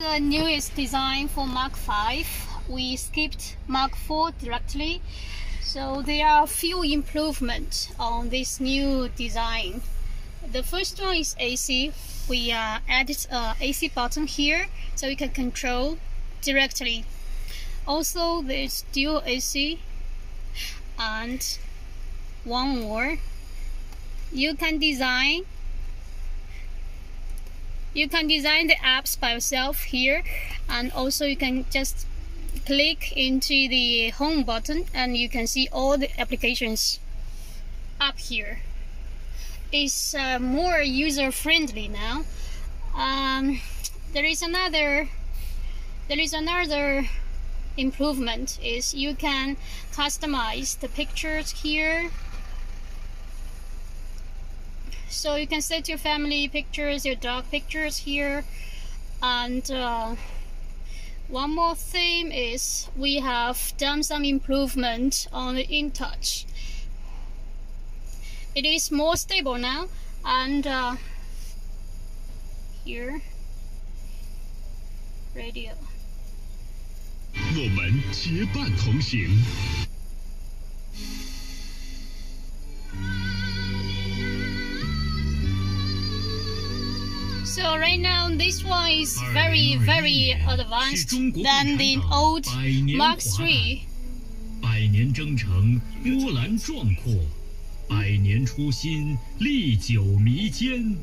The newest design for Mark 5, we skipped Mark 4 directly, so there are a few improvements on this new design. The first one is AC. We added an AC button here, so you can control directly. Also, there's dual AC, and one more, you can design the apps by yourself here, and also you can just click into the home button and you can see all the applications up here. It's more user-friendly now. There is another improvement is you can customize the pictures here. So you can set your family pictures, your dog pictures here. And one more thing is we have done some improvement on the InTouch. It is more stable now, and here, radio. 我们结伴同行 So right now, this one is very, very advanced than the old Mark III. 百年征程波澜壮阔，百年初心历久弥坚，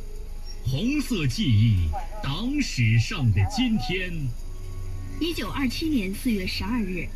红色记忆，党史上的今天。1927年4月12日。